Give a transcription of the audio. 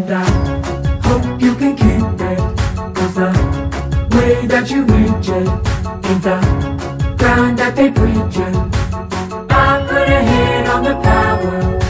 And I hope you can keep it, 'cause the way that you reach it ain't the kind that they preach it. I put a hand on the power.